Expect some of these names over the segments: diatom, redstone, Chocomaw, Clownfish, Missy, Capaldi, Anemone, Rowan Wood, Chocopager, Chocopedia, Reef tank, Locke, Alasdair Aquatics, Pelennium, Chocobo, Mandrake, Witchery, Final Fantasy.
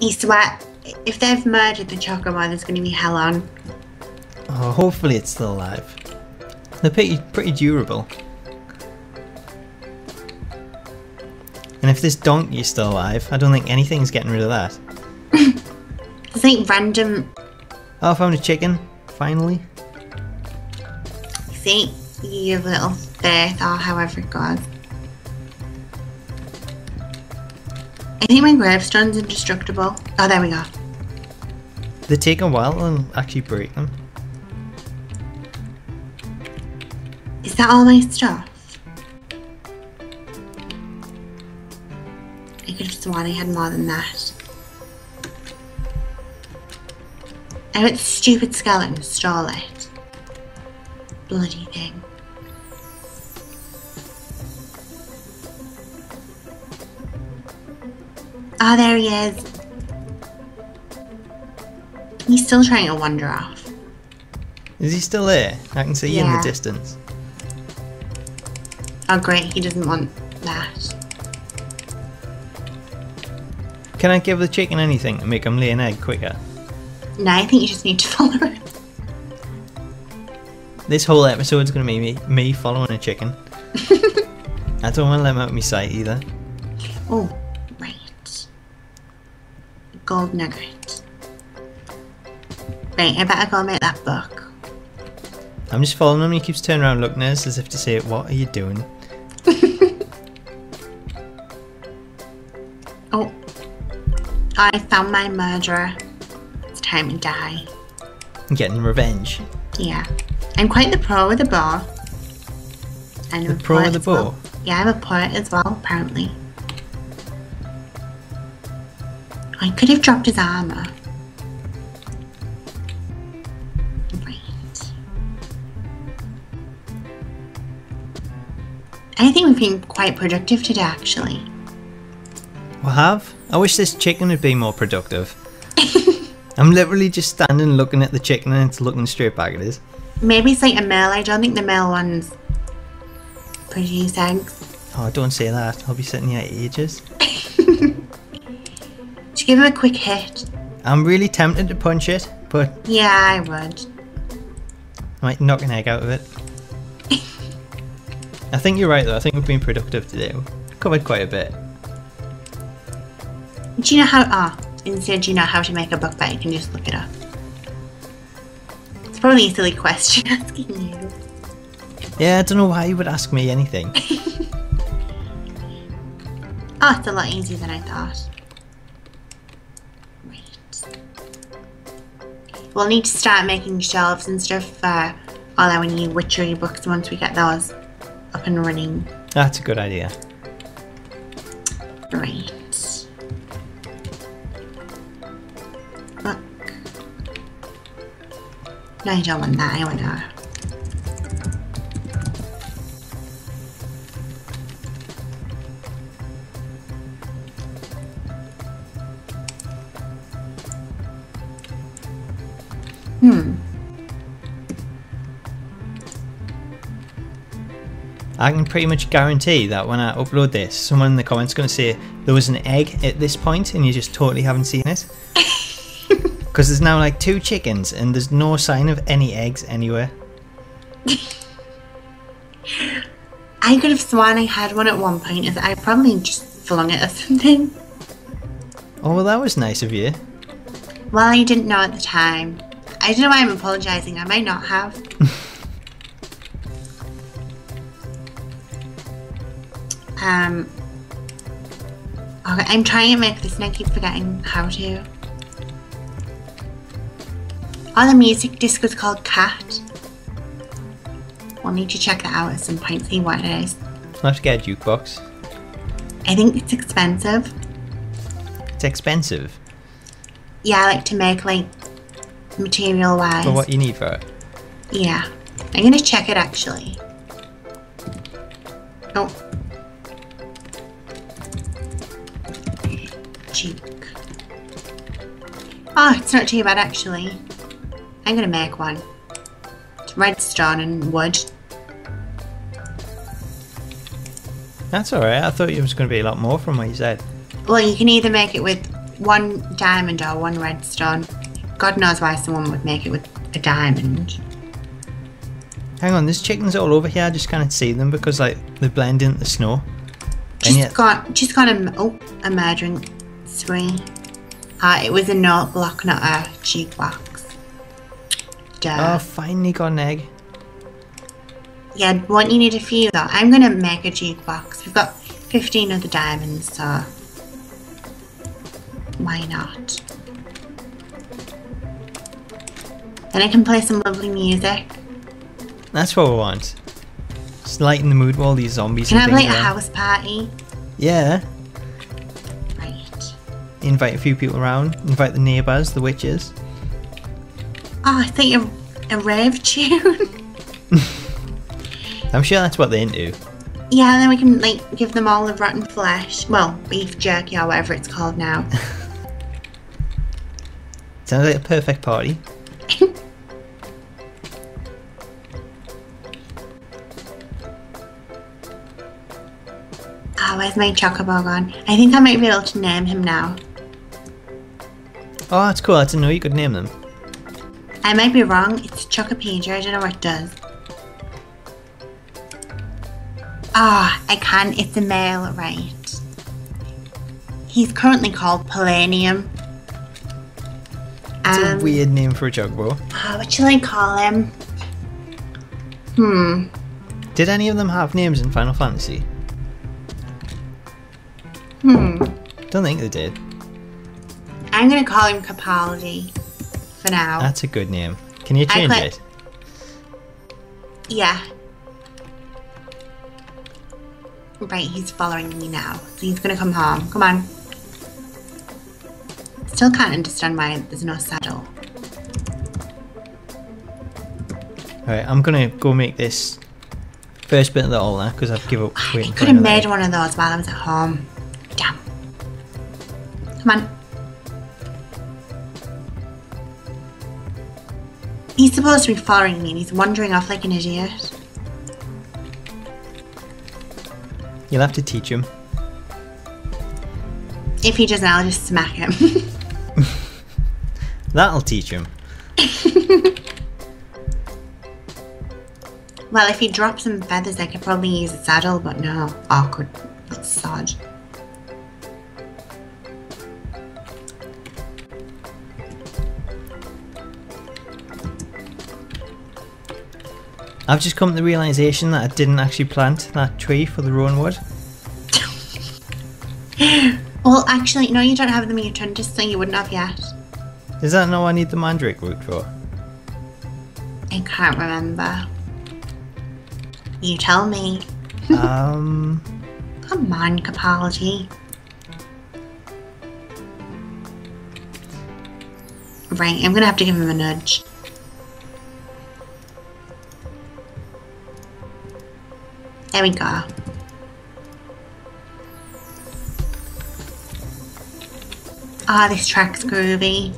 You swear, if they've murdered the Chocomaw, there's going to be hell on. Oh, hopefully it's still alive. They're pretty durable. And if this donkey's still alive, I don't think anything's getting rid of that. This ain't random. Oh, I found a chicken, finally. See, you little birth, or however it goes. I think my gravestone's indestructible. Oh, there we go. They take a while and actually break them. Is that all my stuff? I could have sworn I had more than that. I went stupid skeleton, stole it. Bloody thing. Oh, there he is. He's still trying to wander off. Is he still there? I can see you in the distance. Oh great, he doesn't want that. Can I give the chicken anything to make him lay an egg quicker? No, I think you just need to follow it. This whole episode's gonna be me following a chicken. I don't wanna let him out of my sight either. Oh. Gold nugget. Right, I better go make that book. I'm just following him and he keeps turning around looking at us as if to say, what are you doing? Oh, I found my murderer. It's time to die. Getting revenge. Yeah. I'm quite the pro with the bow. And the pro with the bow? Well. Yeah, I'm a poet as well, apparently. I could have dropped his armor. Right. I think we've been quite productive today, actually. We have? I wish this chicken would be more productive. I'm literally just standing looking at the chicken and it's looking straight back at us. Maybe it's like a male. I don't think the male ones produce eggs. Oh, don't say that. I'll be sitting here ages. Give him a quick hit. I'm really tempted to punch it, but... Yeah, I would. I might knock an egg out of it. I think you're right though, I think we've been productive today. We've covered quite a bit. Do you know how... Oh, instead do you know how to make a book bag? You can just look it up. It's probably a silly question asking you. Yeah, I don't know why you would ask me anything. Oh, it's a lot easier than I thought. We'll need to start making shelves and stuff for all our new witchery books once we get those up and running. That's a good idea. Right. Look. No, I don't want that. I want her. I can pretty much guarantee that when I upload this, someone in the comments is going to say there was an egg at this point and you just totally haven't seen it. Because there's now like 2 chickens and there's no sign of any eggs anywhere. I could have sworn I had one at one point and I probably just flung it or something. Oh, well, that was nice of you. Well, I didn't know at the time. I don't know why I'm apologising, I might not have. Okay, I'm trying to make this and I keep forgetting how to. Oh, the music disc was called Cat. We'll need to check that out at some point, see what it is. I'll have to get a jukebox. I think it's expensive. It's expensive? Yeah, I like to make, like, material wise. For what you need for it? Yeah. I'm going to check it, actually. Oh. Cheek. Oh, it's not too bad actually. I'm gonna make one. It's redstone and wood. That's alright, I thought it was gonna be a lot more from what you said. Well, you can either make it with one diamond or one redstone. God knows why someone would make it with a diamond. Hang on, there's chickens all over here. I just can't see them because like they blend into the snow. She's got a murdering swing. It was a note block, not a cheek box. Duh. Oh, finally got an egg. Yeah, won't you need a few though? I'm gonna make a cheek box. We've got 15 other diamonds, so why not? Then I can play some lovely music. That's what we want. Just lighten the mood while these zombies are. Can I play a house party? Yeah. Right. Invite a few people around. Invite the neighbours, the witches. Oh, I think a rave tune. I'm sure that's what they're into. Yeah, then we can like give them all the rotten flesh. Well, beef jerky or whatever it's called now. Sounds like a perfect party. Oh, where's my Chocobo gone? I think I might be able to name him now. Oh, that's cool. I didn't know you could name them. I might be wrong. It's Chocopager. I don't know what it does. Ah, oh, I can. It's a male, right? He's currently called Pelennium. It's a weird name for a Chocobo. Oh, what shall I call him? Hmm. Did any of them have names in Final Fantasy? Don't think they did. I'm gonna call him Capaldi for now. That's a good name. Can you change it? Yeah. Right, he's following me now. So he's gonna come home. Come on. Still can't understand why there's no saddle. Alright, I'm gonna go make this first bit of the ola because I've given up. I could have made one of those while I was at home. Damn. Come on. He's supposed to be following me and he's wandering off like an idiot. You'll have to teach him. If he doesn't, I'll just smack him. That'll teach him. Well, if he dropped some feathers, I could probably use a saddle, but no. Awkward. That's sod. I've just come to the realisation that I didn't actually plant that tree for the Rowan Wood. Well, actually, no, you don't have the mutant, so you wouldn't have yet. Is that not what I need the Mandrake root for? I can't remember. You tell me. Come on, Capaldi. Right, I'm going to have to give him a nudge. There we go. Ah, this track's groovy.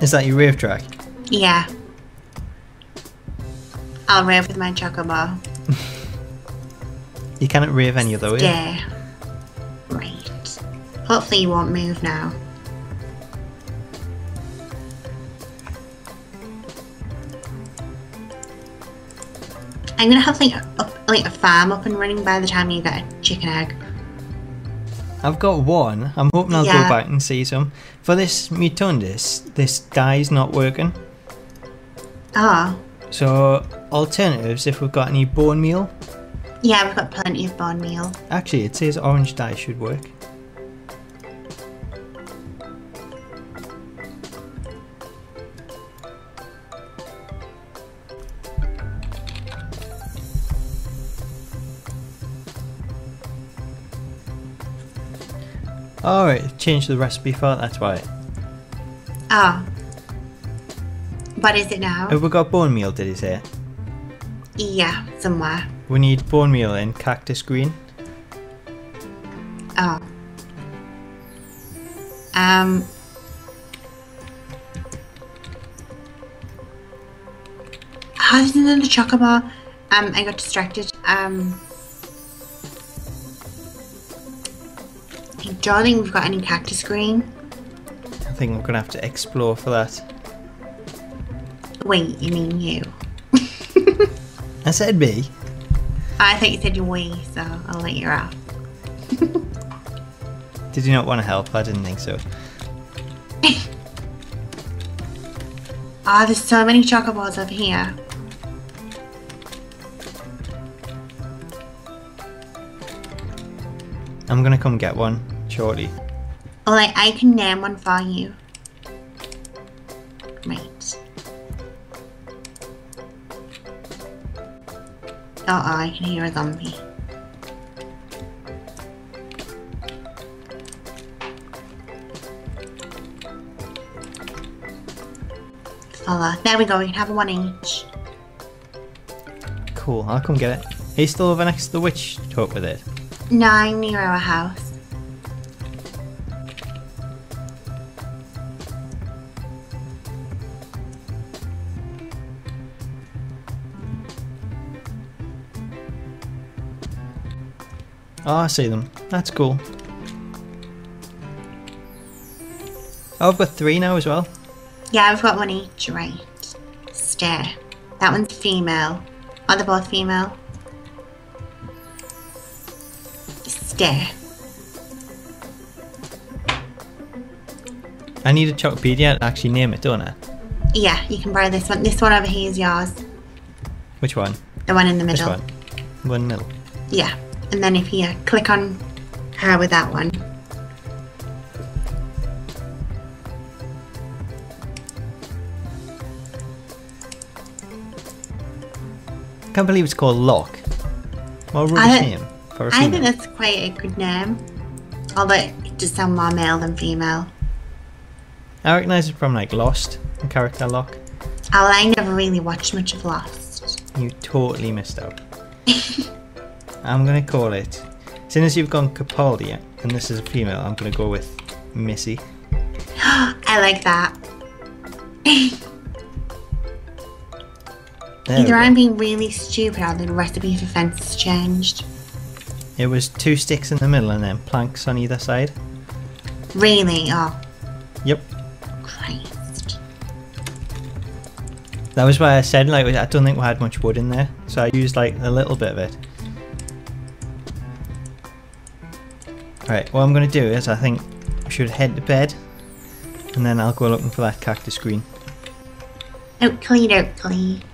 Is that your rave track? Yeah. I'll rave with my Chocobo. You cannot rave any other way. Yeah. Right. Hopefully you won't move now. I'm gonna have like a farm up and running by the time you get a chicken egg. I've got one. I'm hoping I'll go back and see some. For this mutundis, this dye's not working. Oh. So alternatives, if we've got any bone meal. Yeah, we've got plenty of bone meal. Actually, it says orange dye should work. Oh, it changed the recipe for it, that's why. Oh. What is it now? Have we got bone meal, did he say? Yeah, somewhere. We need bone meal and cactus green. Oh. Oh, there's another Chocobo. I got distracted. John, think we've got any cactus green? I think we're gonna have to explore for that. Wait, you mean you? I said me. I thought you said you we, so I'll let you out. Did you not want to help? I didn't think so. Ah, oh, there's so many Chocobos over here. I'm gonna come get one shortly. Alright, I can name one for you. Great. Uh oh, I can hear a zombie. There we go, we can have one each. Cool, I'll come get it. Are you still over next to the witch talk with it? No, I'm near our house. Oh, I see them. That's cool. Oh, I've got three now as well. Yeah, I've got one each, right. Stare. That one's female. Are they both female? Stare. I need a Chocopedia to actually name it, don't I? Yeah, you can borrow this one. This one over here is yours. Which one? The one in the middle. This one? The one in the middle? Yeah. And then if you click on her with that one. I can't believe it's called Locke. What a rubbish name for a female. I think that's quite a good name. Although it does sound more male than female. I recognise it from like Lost, the character Locke. Oh, well, I never really watched much of Lost. You totally missed out. I'm gonna call it. As soon as you've gone Capaldi, and this is a female, I'm gonna go with Missy. I like that. Either I'm being really stupid or the recipe for fence changed. It was 2 sticks in the middle and then planks on either side. Really? Oh. Yep. Christ. That was why I said, like, I don't think we had much wood in there. So I used, like, a little bit of it. Alright, what I'm going to do is I think we should head to bed. And then I'll go looking for that cactus green. Oakley doakley.